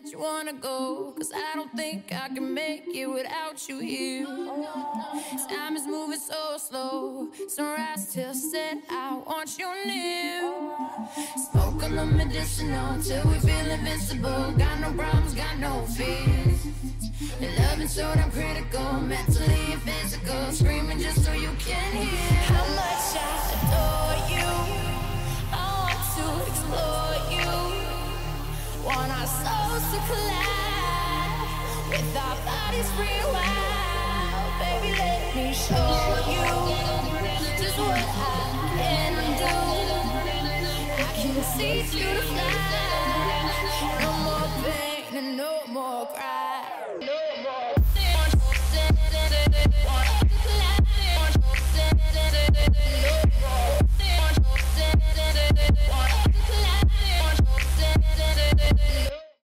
that you wanna go, cause I don't think I can make it without you here. Time is moving so slow, sunrise till set, I want you near. Smoke on the medicinal till we feel invincible. Got no problems, got no fears. And loving so damn critical, mentally and physical, screaming just so you can hear. How much I adore you, I want to explore. Want our souls to collide with our bodies free and wild. Baby, let me show you just what I can do. I can teach you to fly. No more pain and no more cry.